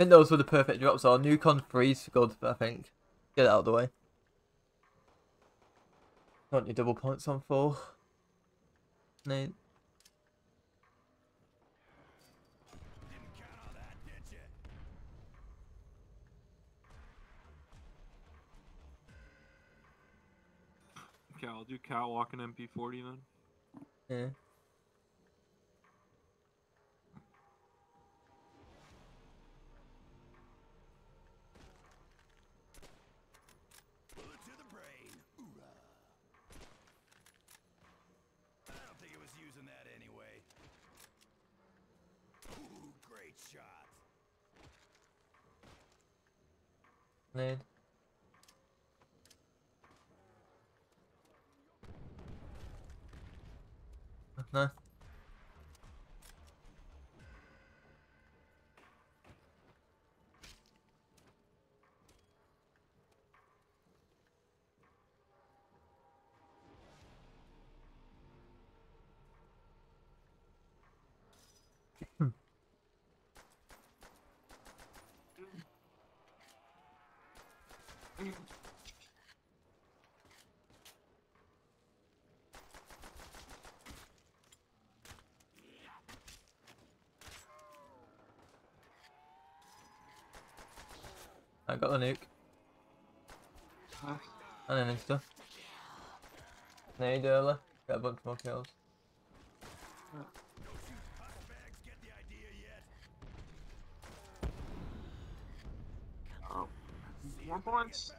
think those were the perfect drops, or Nukon's freeze good, I think. Get it out of the way. Don't need double points on full. Nate. Okay, I'll do catwalk and MP40 then. Yeah. Nade. No. I got the nuke. And then insta. Nade early. Got a bunch more kills. More points?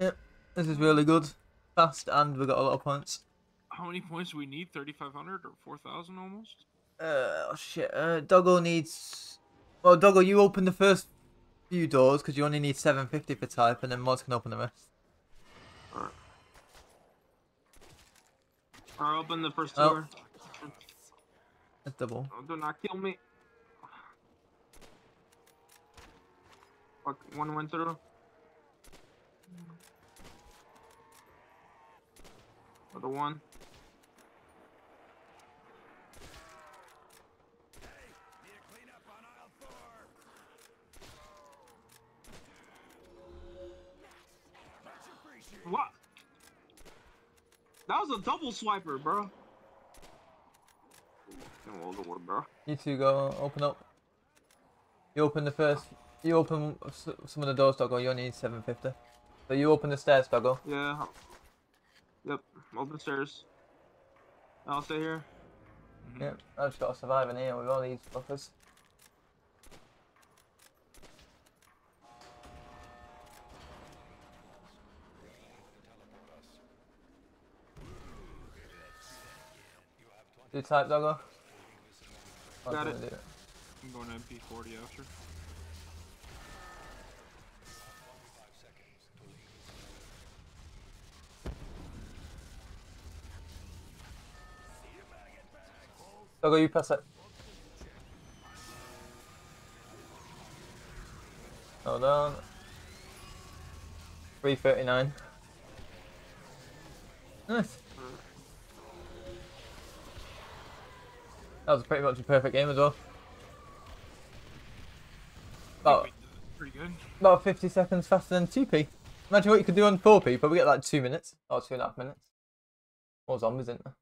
Yep, this is really good. Fast, and we got a lot of points. How many points do we need? 3,500 or 4,000 almost? Oh shit. Doggo needs. Well, Doggo, you open the first few doors because you only need 750 per type, and then mods can open the rest. Alright. I'll open the first door. That's double. Oh, do not kill me. Fuck, one went through. Another one. Hey, need a clean up on aisle 4. What? That was a double swiper, bro. You two go open up. You open the first. You open some of the doors, Doggo. You only need 750. So you open the stairs, Doggo. Yeah. Yep, open the stairs. I'll stay here. Mm-hmm. Yep, I've just got to survive in here with all these fuckers. Do type, Doggo? Got it. Do it. I'm going to MP40 after. Doggo, you press it. Hold on. 339. Nice. That was pretty much a perfect game as well. About 50 seconds faster than 2p. Imagine what you could do on 4p, but we get like 2 minutes. Or 2.5 minutes. More zombies, isn't there?